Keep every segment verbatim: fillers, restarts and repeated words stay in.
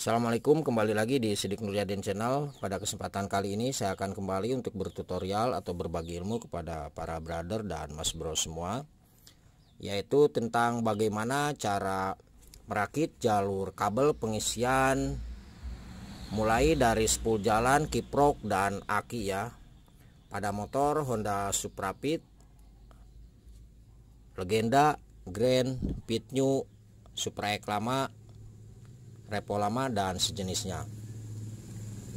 Assalamualaikum, kembali lagi di Sidik Nuryaden Channel. Pada kesempatan kali ini saya akan kembali untuk bertutorial atau berbagi ilmu kepada para brother dan mas bro semua, yaitu tentang bagaimana cara merakit jalur kabel pengisian mulai dari spool jalan, kiprok, dan aki ya pada motor Honda Supra Fit, Legenda, Grand Fit New, Supra X lama, Revo lama, dan sejenisnya.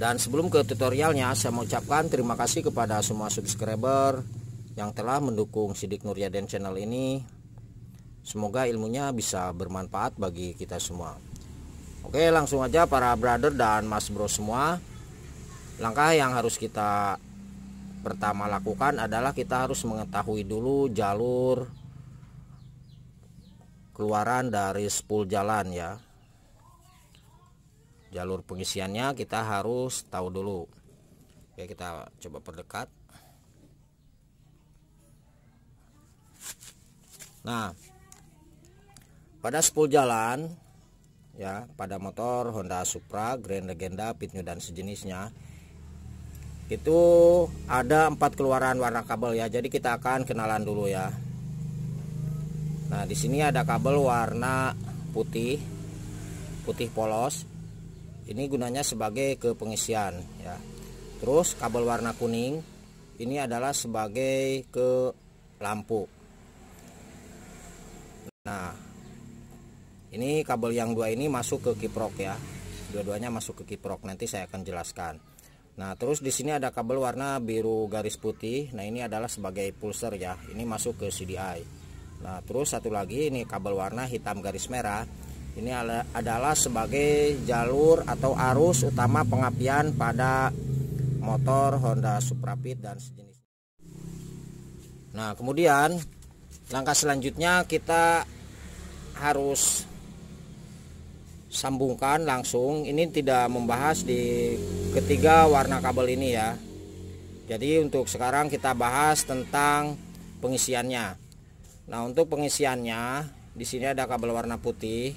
Dan sebelum ke tutorialnya, saya mengucapkan terima kasih kepada semua subscriber yang telah mendukung Sidik Nuryaden Channel ini. Semoga ilmunya bisa bermanfaat bagi kita semua. Oke, langsung aja para brother dan mas bro semua, langkah yang harus kita pertama lakukan adalah kita harus mengetahui dulu jalur keluaran dari spool jalan ya. Jalur pengisiannya kita harus tahu dulu. Oke, kita coba perdekat. Nah, pada spool jalan ya, pada motor Honda Supra, Grand, Legenda, Fit New, dan sejenisnya, itu ada empat keluaran warna kabel ya. Jadi kita akan kenalan dulu ya. Nah, di sini ada kabel warna putih, putih polos. Ini gunanya sebagai ke pengisian ya. Terus kabel warna kuning ini adalah sebagai ke lampu. Nah, ini kabel yang dua ini masuk ke kiprok ya. Dua-duanya masuk ke kiprok, nanti saya akan jelaskan. Nah, terus di sini ada kabel warna biru garis putih. Nah, ini adalah sebagai pulser ya. Ini masuk ke C D I. Nah, terus satu lagi ini kabel warna hitam garis merah. Ini adalah sebagai jalur atau arus utama pengapian pada motor Honda Supra Fit dan sejenisnya. Nah, kemudian langkah selanjutnya kita harus sambungkan langsung. Ini tidak membahas di ketiga warna kabel ini ya. Jadi untuk sekarang kita bahas tentang pengisiannya. Nah, untuk pengisiannya di sini ada kabel warna putih.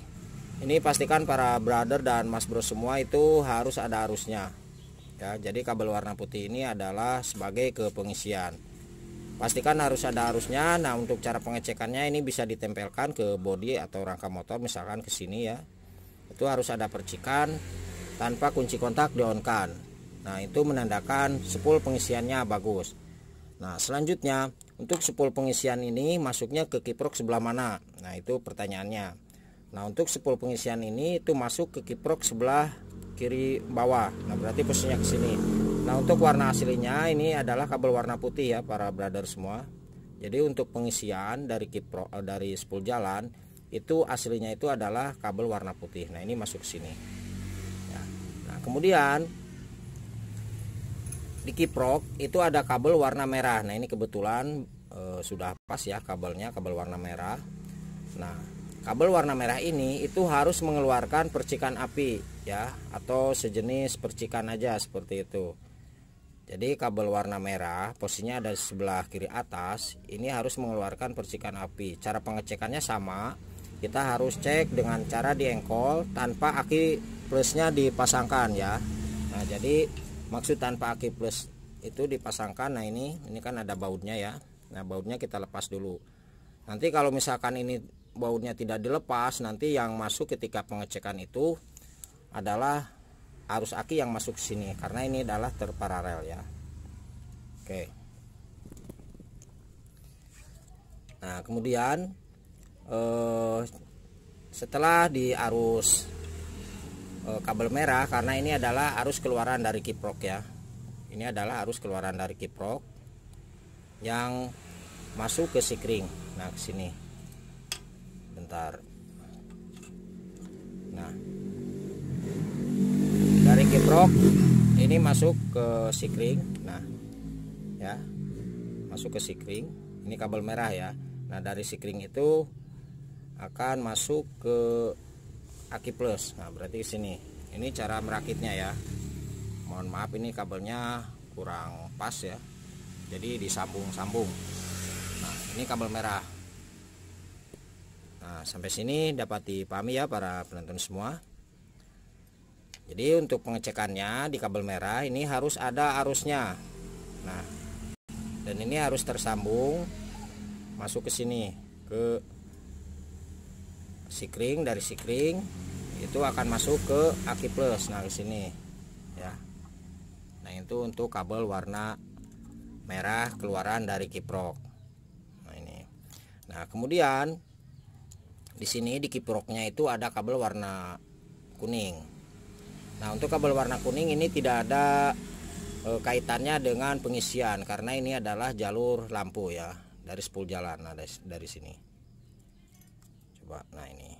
Ini pastikan para brother dan mas bro semua itu harus ada arusnya ya. Jadi kabel warna putih ini adalah sebagai ke pengisian. Pastikan harus ada arusnya. Nah, untuk cara pengecekannya ini bisa ditempelkan ke bodi atau rangka motor, misalkan ke sini ya. Itu harus ada percikan tanpa kunci kontak di-on-kan. Nah, itu menandakan spool pengisiannya bagus. Nah, selanjutnya untuk spool pengisian ini masuknya ke kiprok sebelah mana? Nah, itu pertanyaannya. Nah, untuk spool pengisian ini itu masuk ke kiprok sebelah kiri bawah. Nah, berarti posisinya ke sini. Nah, untuk warna aslinya ini adalah kabel warna putih ya para brother semua. Jadi untuk pengisian dari kiprok dari spool jalan itu aslinya itu adalah kabel warna putih. Nah, ini masuk sini. Ya. Nah, kemudian di kiprok itu ada kabel warna merah. Nah, ini kebetulan eh, sudah pas ya kabelnya kabel warna merah. Nah, kabel warna merah ini itu harus mengeluarkan percikan api ya, atau sejenis percikan aja seperti itu. Jadi kabel warna merah posisinya ada di sebelah kiri atas, ini harus mengeluarkan percikan api. Cara pengecekannya sama, kita harus cek dengan cara diengkol tanpa aki plusnya dipasangkan ya. Nah, jadi maksud tanpa aki plus itu dipasangkan. Nah, ini ini kan ada bautnya ya. Nah, bautnya kita lepas dulu. Nanti kalau misalkan ini bautnya tidak dilepas, nanti yang masuk ketika pengecekan itu adalah arus aki yang masuk sini, karena ini adalah terparalel ya. Oke. Nah, kemudian eh, setelah di arus eh, kabel merah, karena ini adalah arus keluaran dari kiprok ya. Ini adalah arus keluaran dari kiprok yang masuk ke sikring. Nah, ke sini. Bentar. Nah, dari kiprok ini masuk ke sikring. Nah, ya, masuk ke sikring. Ini kabel merah ya. Nah, dari sikring itu akan masuk ke aki plus. Nah, berarti sini. Ini cara merakitnya ya. Mohon maaf, ini kabelnya kurang pas ya. Jadi disambung-sambung. Nah, ini kabel merah. Nah, sampai sini dapat dipahami ya para penonton semua. Jadi untuk pengecekannya di kabel merah ini harus ada arusnya. Nah, dan ini harus tersambung masuk ke sini, ke sikring. Dari sikring itu akan masuk ke aki plus, nah ke sini ya. Nah, itu untuk kabel warna merah keluaran dari kiprok. Nah, ini. Nah, kemudian di sini di kiproknya itu ada kabel warna kuning. Nah, untuk kabel warna kuning ini tidak ada e, kaitannya dengan pengisian, karena ini adalah jalur lampu ya, dari spool jalan. Nah, dari, dari sini coba, nah ini.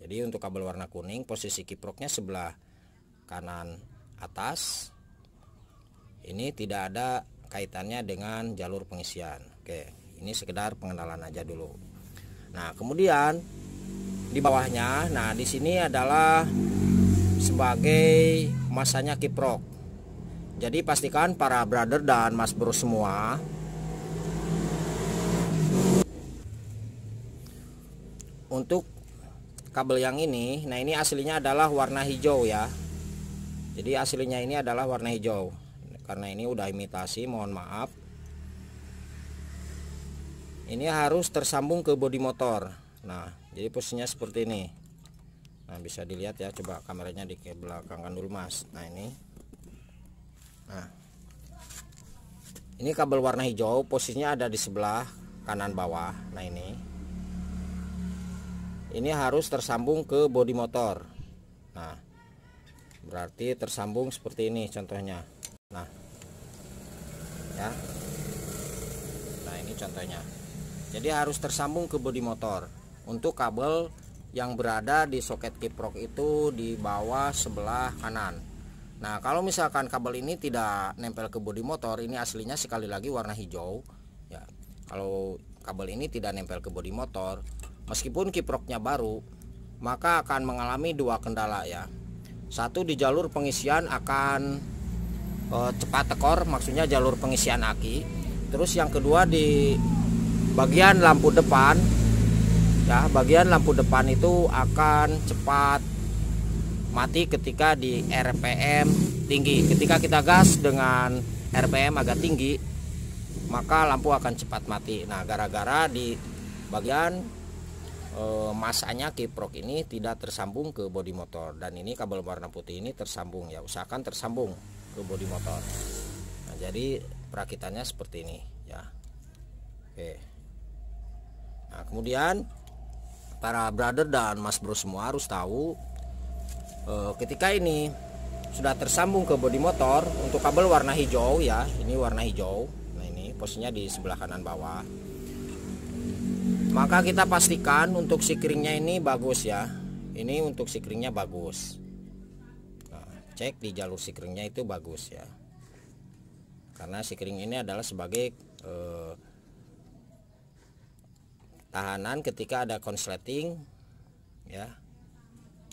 Jadi untuk kabel warna kuning posisi kiproknya sebelah kanan atas, ini tidak ada kaitannya dengan jalur pengisian. Oke, ini sekedar pengenalan aja dulu. Nah, kemudian di bawahnya, nah di sini adalah sebagai masanya kiprok. Jadi pastikan para brother dan mas bro semua untuk kabel yang ini, nah ini aslinya adalah warna hijau ya. Jadi aslinya ini adalah warna hijau, karena ini udah imitasi, mohon maaf. Ini harus tersambung ke bodi motor. Nah, jadi posisinya seperti ini. Nah, bisa dilihat ya, coba kameranya dikebelakangkan dulu mas. Nah, ini. Nah, ini kabel warna hijau posisinya ada di sebelah kanan bawah. Nah, ini ini harus tersambung ke bodi motor. Nah, berarti tersambung seperti ini contohnya. Nah, ya, nah ini contohnya. Jadi harus tersambung ke bodi motor untuk kabel yang berada di soket kiprok itu di bawah sebelah kanan. Nah, kalau misalkan kabel ini tidak nempel ke bodi motor, ini aslinya sekali lagi warna hijau ya. Kalau kabel ini tidak nempel ke bodi motor, meskipun kiproknya baru, maka akan mengalami dua kendala ya. Satu, di jalur pengisian akan e, cepat tekor, maksudnya jalur pengisian aki. Terus yang kedua, di bagian lampu depan ya, bagian lampu depan itu akan cepat mati ketika di R P M tinggi. Ketika kita gas dengan R P M agak tinggi, maka lampu akan cepat mati. Nah, gara-gara di bagian e, masanya kiprok ini tidak tersambung ke bodi motor, dan ini kabel warna putih ini tersambung ya, usahakan tersambung ke bodi motor. Nah, jadi perakitannya seperti ini ya. Oke. Nah, kemudian para brother dan mas bro semua harus tahu, e, ketika ini sudah tersambung ke bodi motor untuk kabel warna hijau ya, ini warna hijau, nah ini posisinya di sebelah kanan bawah, maka kita pastikan untuk sikringnya ini bagus ya. Ini untuk sikringnya bagus, nah, cek di jalur sikringnya itu bagus ya, karena sikring ini adalah sebagai e, tahanan ketika ada konsleting ya,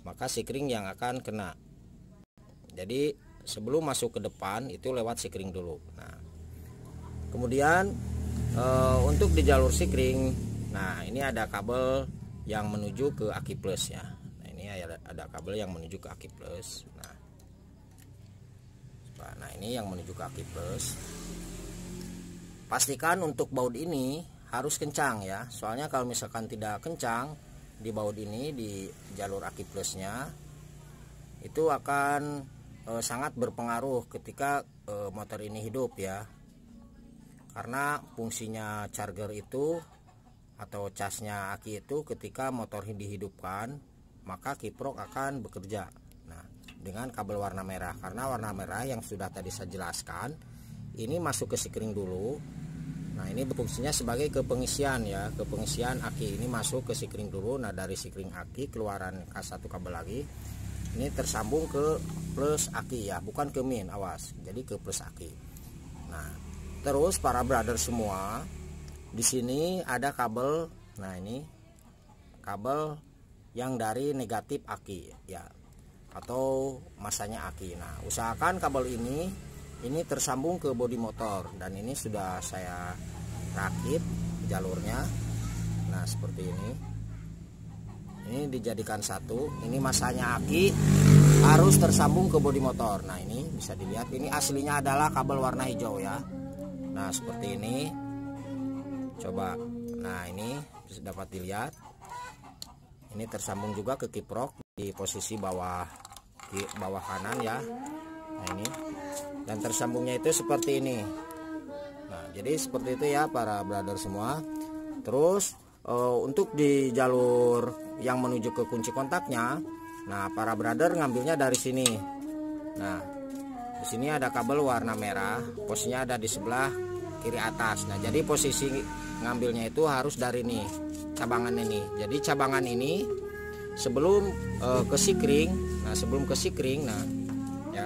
maka sikring yang akan kena. Jadi sebelum masuk ke depan itu lewat sikring dulu. Nah, kemudian e, untuk di jalur sikring, nah ini ada kabel yang menuju ke aki plus ya. Nah, ini ada, ada kabel yang menuju ke aki plus. Nah, nah ini yang menuju ke aki plus. Pastikan untuk baut ini harus kencang ya, soalnya kalau misalkan tidak kencang di baut ini, di jalur aki plusnya itu akan e, sangat berpengaruh ketika e, motor ini hidup ya, karena fungsinya charger itu atau casnya aki itu ketika motor dihidupkan, maka kiprok akan bekerja. Nah, dengan kabel warna merah, karena warna merah yang sudah tadi saya jelaskan ini masuk ke sikring dulu. Nah, ini fungsinya sebagai ke pengisian ya, ke pengisian aki. Ini masuk ke sikring dulu. Nah, dari sikring aki keluaran K satu kabel lagi. Ini tersambung ke plus aki ya, bukan ke min, awas. Jadi ke plus aki. Nah, terus para brother semua, di sini ada kabel. Nah, ini kabel yang dari negatif aki ya, atau masanya aki. Nah, usahakan kabel ini ini tersambung ke bodi motor, dan ini sudah saya rakit jalurnya. Nah, seperti ini Ini dijadikan satu. Ini masanya aki harus tersambung ke bodi motor. Nah, ini bisa dilihat, ini aslinya adalah kabel warna hijau ya. Nah, seperti ini. Coba. Nah, ini bisa dapat dilihat. Ini tersambung juga ke kiprok di posisi bawah bawah kanan ya. Nah, ini. Dan tersambungnya itu seperti ini. Nah, jadi seperti itu ya para brother semua. Terus Uh, untuk di jalur yang menuju ke kunci kontaknya, nah para brother ngambilnya dari sini. Nah, di sini ada kabel warna merah, posnya ada di sebelah kiri atas. Nah, jadi posisi ngambilnya itu harus dari ini, cabangan ini. Jadi cabangan ini sebelum uh, ke sikring, nah sebelum ke sikring, nah ya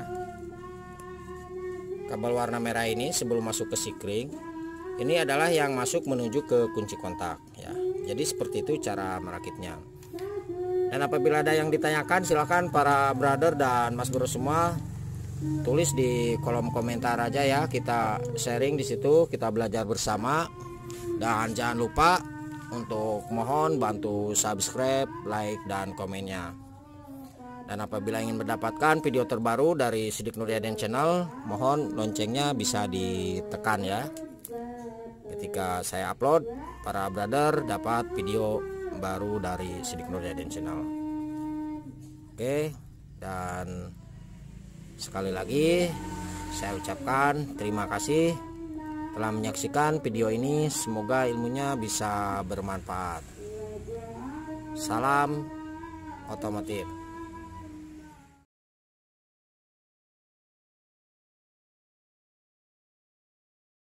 kabel warna merah ini sebelum masuk ke sikring, ini adalah yang masuk menuju ke kunci kontak ya. Jadi seperti itu cara merakitnya. Dan apabila ada yang ditanyakan, silahkan para brother dan mas bro semua tulis di kolom komentar aja ya. Kita sharing di situ, kita belajar bersama. Dan jangan lupa untuk mohon bantu subscribe, like, dan komennya. Dan apabila ingin mendapatkan video terbaru dari Sidik Nuryaden Channel, mohon loncengnya bisa ditekan ya. Ketika saya upload, para brother dapat video baru dari Sidik Nuryaden Channel. Oke, dan sekali lagi saya ucapkan terima kasih telah menyaksikan video ini. Semoga ilmunya bisa bermanfaat. Salam otomotif.